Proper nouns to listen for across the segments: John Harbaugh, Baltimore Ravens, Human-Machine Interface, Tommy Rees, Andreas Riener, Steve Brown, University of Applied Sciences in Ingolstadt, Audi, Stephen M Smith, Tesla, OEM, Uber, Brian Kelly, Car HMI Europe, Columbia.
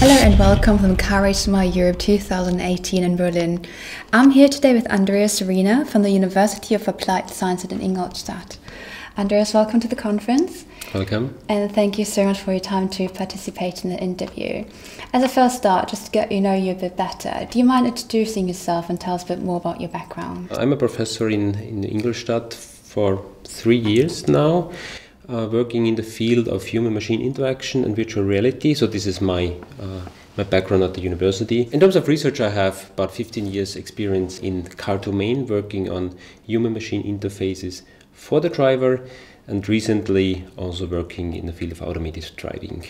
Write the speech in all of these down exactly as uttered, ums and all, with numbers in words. Hello and welcome from Car H M I Europe two thousand eighteen in Berlin. I'm here today with Andreas Riener from the University of Applied Sciences in Ingolstadt. Andreas, welcome to the conference. Welcome. And thank you so much for your time to participate in the interview. As a first start, just to get you know you a bit better, do you mind introducing yourself and tell us a bit more about your background? I'm a professor in, in Ingolstadt for three years now. Uh, working in the field of human-machine interaction and virtual reality, so this is my uh, my background at the university. In terms of research, I have about fifteen years experience in the car domain, working on human-machine interfaces for the driver, and recently also working in the field of automated driving.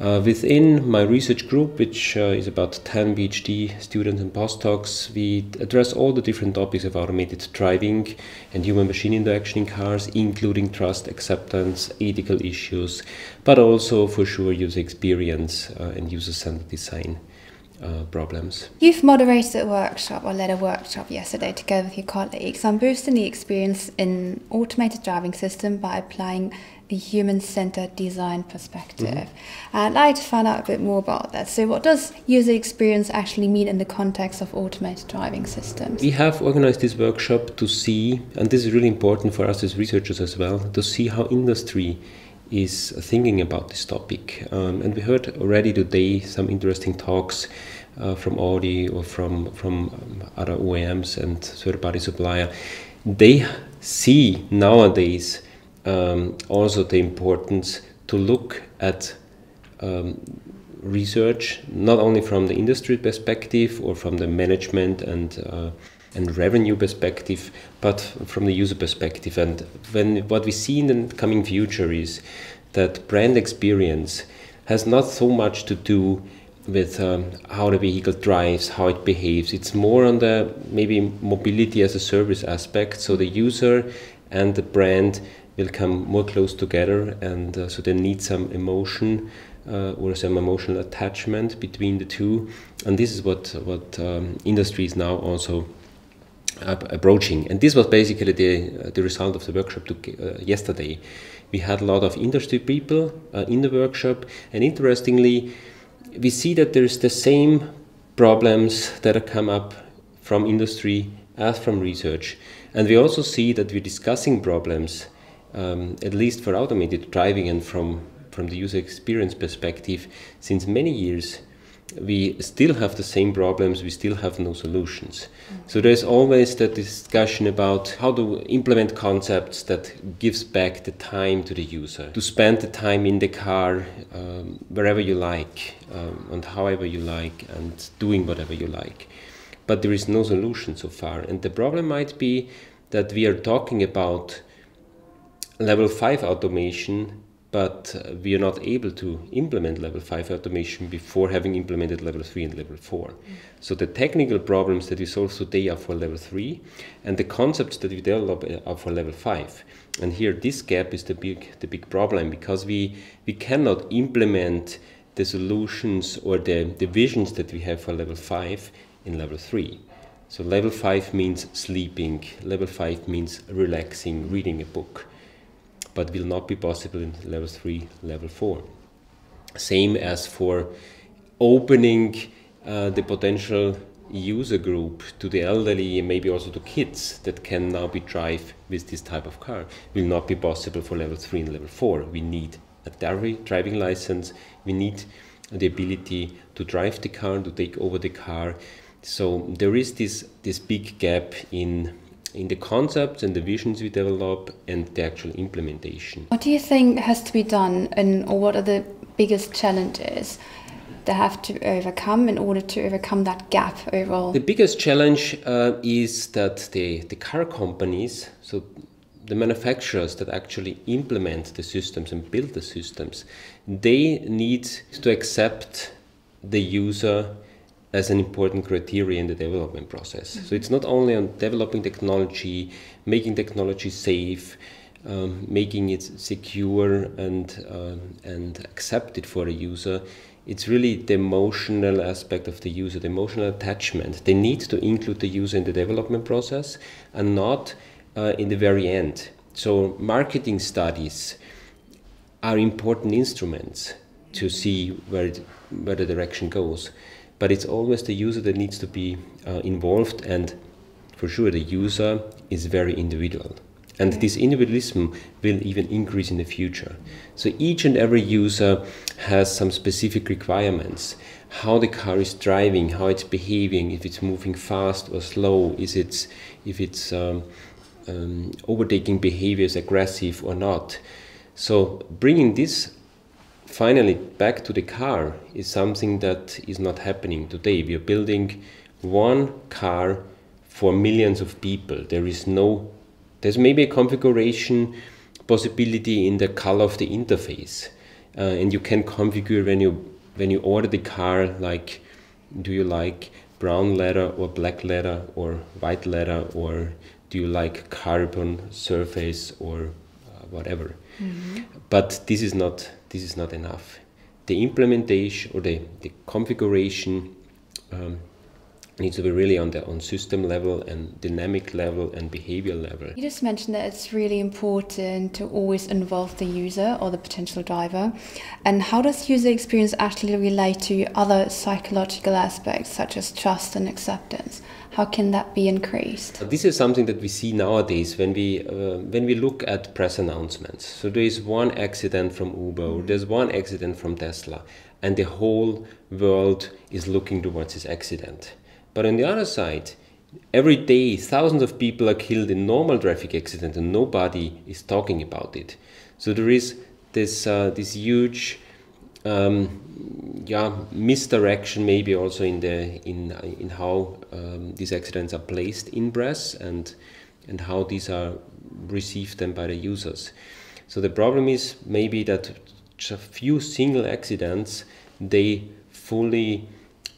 Uh, within my research group, which uh, is about ten PhD students and postdocs, we address all the different topics of automated driving and human-machine interaction in cars, including trust, acceptance, ethical issues, but also for sure user experience uh, and user-centered design uh, problems. You've moderated a workshop or led a workshop yesterday together with your colleagues on boosting the experience in automated driving system by applying a human-centered design perspective. Mm-hmm. I'd like to find out a bit more about that. So what does user experience actually mean in the context of automated driving systems? We have organized this workshop to see, and this is really important for us as researchers as well, to see how industry is thinking about this topic. Um, and we heard already today some interesting talks uh, from Audi or from, from other O E Ms and third-party supplier. They see nowadays Um, also the importance to look at um, research not only from the industry perspective or from the management and uh, and revenue perspective, but from the user perspective. And when what we see in the coming future is that brand experience has not so much to do with um, how the vehicle drives, how it behaves. It's more on the maybe mobility as a service aspect. So the user and the brand will come more close together, and uh, so they need some emotion uh, or some emotional attachment between the two, and this is what what um, industry is now also approaching. And this was basically the uh, the result of the workshop to, uh, yesterday. We had a lot of industry people uh, in the workshop, and interestingly, we see that there's the same problems that have come up from industry as from research, and we also see that we're discussing problems. Um, at least for automated driving and from, from the user experience perspective, since many years we still have the same problems, we still have no solutions. Mm-hmm. So there's always that discussion about how to implement concepts that gives back the time to the user, to spend the time in the car um, wherever you like um, and however you like and doing whatever you like. But there is no solution so far, and the problem might be that we are talking about level five automation, but we are not able to implement level five automation before having implemented level three and level four. Mm-hmm. So the technical problems that we solve today are for level three, and the concepts that we develop are for level five. And here this gap is the big, the big problem, because we, we cannot implement the solutions or the, the visions that we have for level five in level three. So level five means sleeping, level five means relaxing, reading a book. But will not be possible in level three, level four. Same as for opening uh, the potential user group to the elderly and maybe also to kids that can now be drive with this type of car will not be possible for level three and level four. We need a driving license, we need the ability to drive the car, to take over the car. So there is this, this big gap in in the concepts and the visions we develop and the actual implementation. What do you think has to be done, and or what are the biggest challenges that have to overcome in order to overcome that gap overall? The biggest challenge uh, is that the, the car companies, so the manufacturers that actually implement the systems and build the systems, they need to accept the user as an important criteria in the development process. Mm-hmm. So it's not only on developing technology, making technology safe, um, making it secure and, um, and accepted for the user. It's really the emotional aspect of the user, the emotional attachment. They need to include the user in the development process and not uh, in the very end. So marketing studies are important instruments to see where it, where the direction goes. But it's always the user that needs to be uh, involved, and for sure the user is very individual. And this individualism will even increase in the future. So each and every user has some specific requirements. How the car is driving, how it's behaving, if it's moving fast or slow, is it's, if it's um, um, overtaking behaviors aggressive or not. So bringing this finally back to the car is something that is not happening today. We are building one car for millions of people. There is no There's maybe a configuration possibility in the color of the interface, uh, and you can configure when you when you order the car, like, do you like brown leather or black leather or white leather, or do you like carbon surface or uh, whatever. Mm-hmm. But this is not this is not enough. The implementation or the the configuration Um, needs to be really on the on system level and dynamic level and behavior level. You just mentioned that it's really important to always involve the user or the potential driver. And how does user experience actually relate to other psychological aspects such as trust and acceptance? How can that be increased? This is something that we see nowadays when we uh, when we look at press announcements. So there is one accident from Uber, or there's one accident from Tesla, and the whole world is looking towards this accident. But on the other side, every day thousands of people are killed in normal traffic accidents and nobody is talking about it. So there is this, uh, this huge um, yeah, misdirection, maybe also in, the, in, in how um, these accidents are placed in press and, and how these are received then by the users. So the problem is maybe that a few single accidents, they fully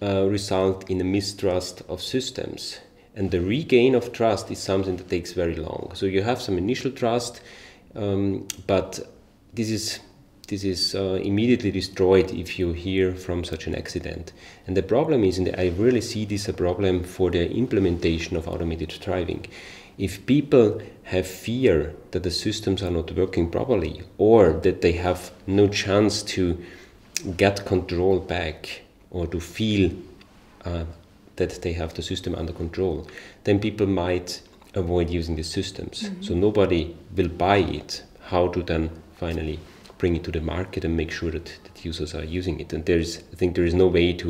Uh, result in a mistrust of systems, and the regain of trust is something that takes very long. So you have some initial trust, um, but this is this is uh, immediately destroyed if you hear from such an accident. And the problem is, and I really see this a problem for the implementation of automated driving. If people have fear that the systems are not working properly or that they have no chance to get control back, or to feel uh, that they have the system under control, then people might avoid using the systems. Mm-hmm. So nobody will buy it. How to then finally bring it to the market and make sure that, that users are using it? And there is, I think, there is no way to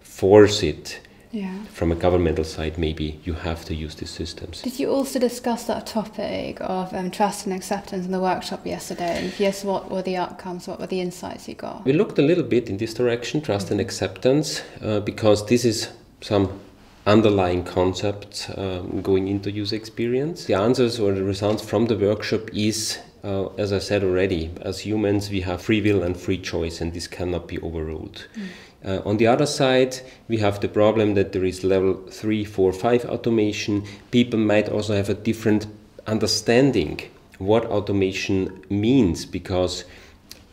force it. Yeah. From a governmental side, maybe you have to use these systems. Did you also discuss that topic of um, trust and acceptance in the workshop yesterday? And if yes, what were the outcomes? What were the insights you got? We looked a little bit in this direction, trust and acceptance, uh, because this is some underlying concept um, going into user experience. The answers or the results from the workshop is, uh, as I said already, as humans we have free will and free choice, and this cannot be overruled. Mm. Uh, on the other side, we have the problem that there is level three, four, five automation. People might also have a different understanding what automation means, because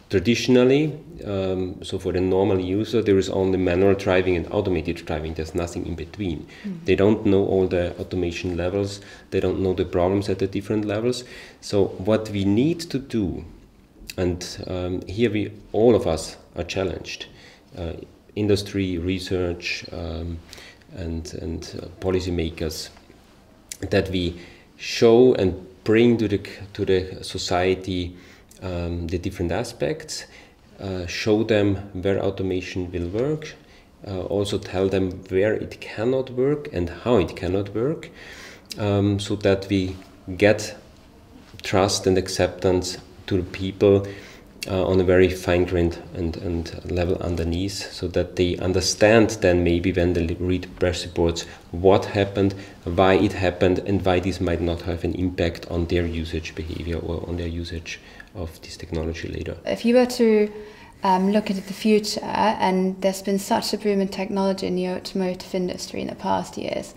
traditionally, um, so for the normal user, there is only manual driving and automated driving. There's nothing in between. Mm. They don't know all the automation levels. They don't know the problems at the different levels. So what we need to do, and um, here we all of us are challenged. Uh, industry, research, um, and, and uh, policymakers, that we show and bring to the, to the society um, the different aspects, uh, show them where automation will work, uh, also tell them where it cannot work and how it cannot work, um, so that we get trust and acceptance to the people Uh, on a very fine-grained and, and level underneath, so that they understand then maybe when they read press reports what happened, why it happened, and why this might not have an impact on their usage behavior or on their usage of this technology later. If you were to um, look into the future, and there's been such a boom in technology in the automotive industry in the past years,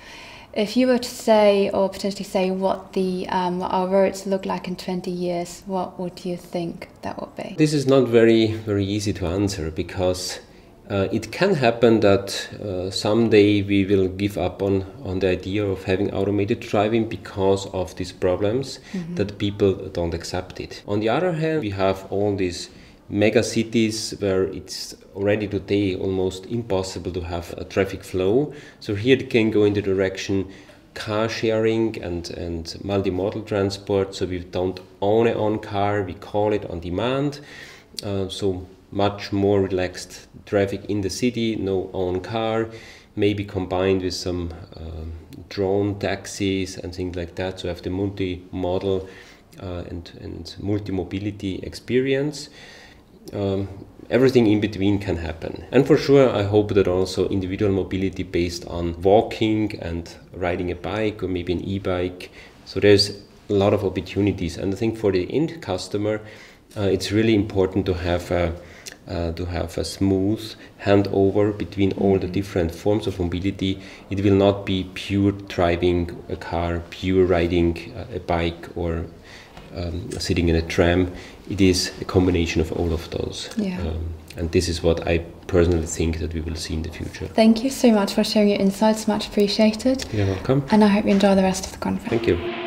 if you were to say, or potentially say, what the um, our roads look like in twenty years, what would you think that would be? This is not very, very easy to answer, because uh, it can happen that uh, someday we will give up on, on the idea of having automated driving because of these problems, mm-hmm. that people don't accept it. On the other hand, we have all these mega cities where it's already today almost impossible to have a traffic flow. So here it can go in the direction car sharing and, and multimodal transport. So we don't own our own car, we call it on demand. Uh, so much more relaxed traffic in the city, no own car, maybe combined with some um, drone taxis and things like that. So have the multimodal uh, and, and multi-mobility experience. Um, everything in between can happen. And for sure, I hope that also individual mobility based on walking and riding a bike or maybe an e-bike. So there's a lot of opportunities. And I think for the end customer, uh, it's really important to have a, uh, to have a smooth handover between all the different forms of mobility. It will not be pure driving a car, pure riding a bike, or Um, sitting in a tram. It is a combination of all of those. Yeah. Um, and this is what I personally think that we will see in the future. Thank you so much for sharing your insights, much appreciated. You're welcome. And I hope you enjoy the rest of the conference. Thank you.